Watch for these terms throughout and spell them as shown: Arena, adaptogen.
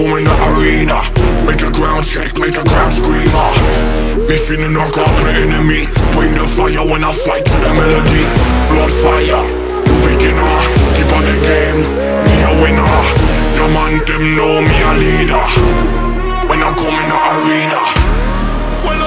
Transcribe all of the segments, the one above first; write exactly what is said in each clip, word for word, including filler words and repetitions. echo in the arena. Make the ground shake, make the ground screamer. Me feeling I got the enemy. Bring the fire when I fight to the melody. Blood fire, you beginner. Keep on the game, me a winner. Your man them know me a leader. When I come in the arena. When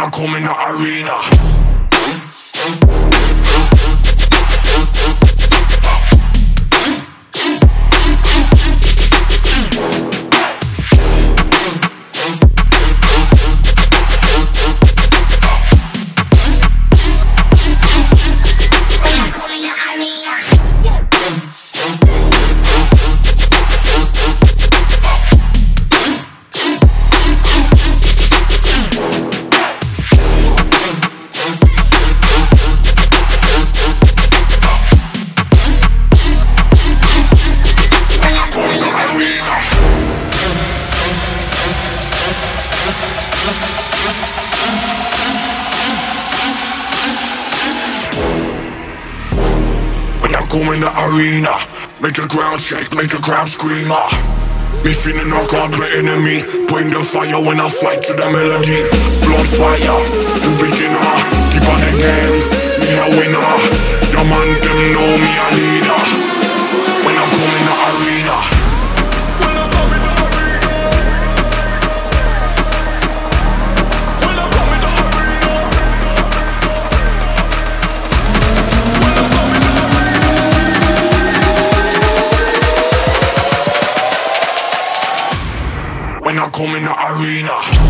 I come in the arena. Come in the arena, make the ground shake, make the ground scream. Ah. Me feeling I got the enemy. Bring the fire when I fight to the melody. Blood fire, you beginner. Keep on the game, me a winner. Your man them know me a leader. When I come in the arena. When I come in the arena.